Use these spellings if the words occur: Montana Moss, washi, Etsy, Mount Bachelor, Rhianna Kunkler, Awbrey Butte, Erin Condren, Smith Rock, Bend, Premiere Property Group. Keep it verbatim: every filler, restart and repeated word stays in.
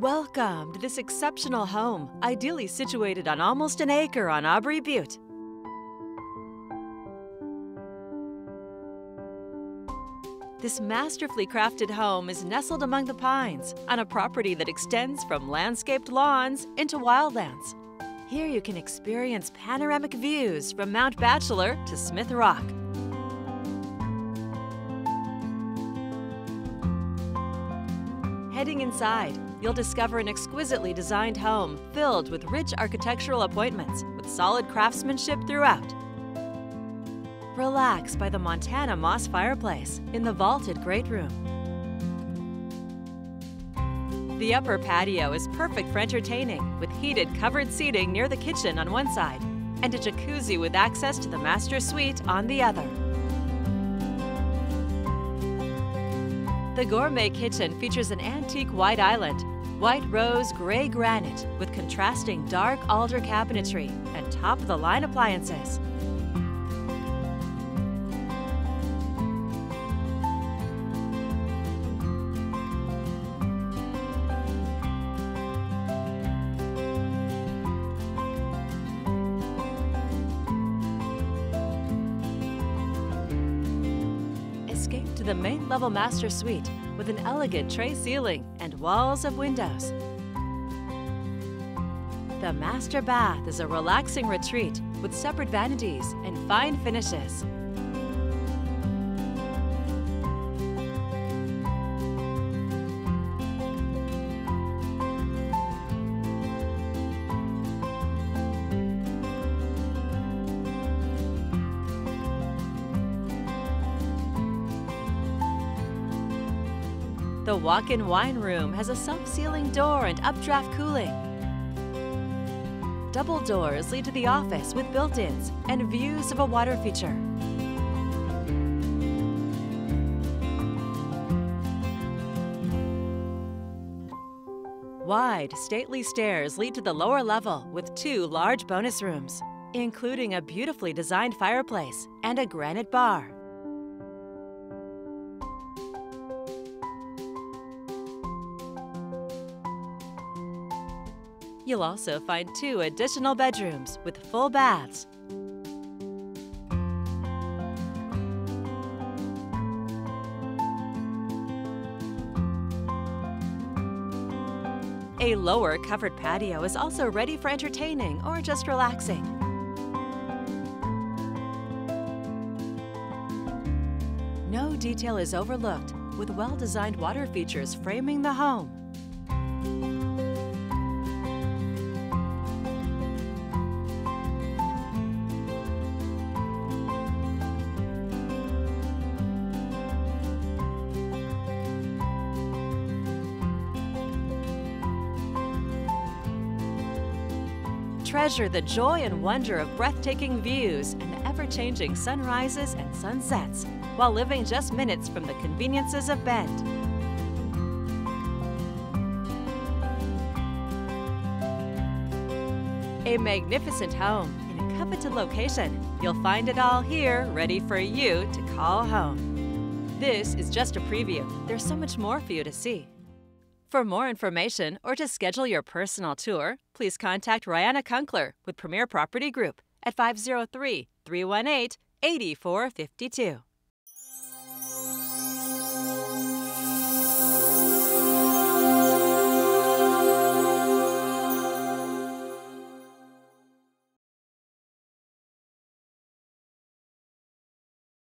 Welcome to this exceptional home, ideally situated on almost an acre on Awbrey Butte. This masterfully crafted home is nestled among the pines on a property that extends from landscaped lawns into wildlands. Here you can experience panoramic views from Mount Bachelor to Smith Rock. Heading inside, you'll discover an exquisitely designed home filled with rich architectural appointments with solid craftsmanship throughout. Relax by the Montana Moss fireplace in the vaulted great room. The upper patio is perfect for entertaining, with heated covered seating near the kitchen on one side and a jacuzzi with access to the master suite on the other. The gourmet kitchen features an antique white island, white rose gray granite with contrasting dark alder cabinetry and top-of-the-line appliances. Escape to the main level master suite with an elegant tray ceiling and walls of windows. The master bath is a relaxing retreat with separate vanities and fine finishes. The walk-in wine room has a self-sealing door and updraft cooling. Double doors lead to the office with built-ins and views of a water feature. Wide, stately stairs lead to the lower level with two large bonus rooms, including a beautifully designed fireplace and a granite bar. You'll also find two additional bedrooms with full baths. A lower covered patio is also ready for entertaining or just relaxing. No detail is overlooked, with well-designed water features framing the home. Treasure the joy and wonder of breathtaking views and ever-changing sunrises and sunsets while living just minutes from the conveniences of Bend. A magnificent home in a coveted location. You'll find it all here, ready for you to call home. This is just a preview. There's so much more for you to see. For more information or to schedule your personal tour, please contact Rhianna Kunkler with Premiere Property Group at five oh three, three one eight, eight four five two.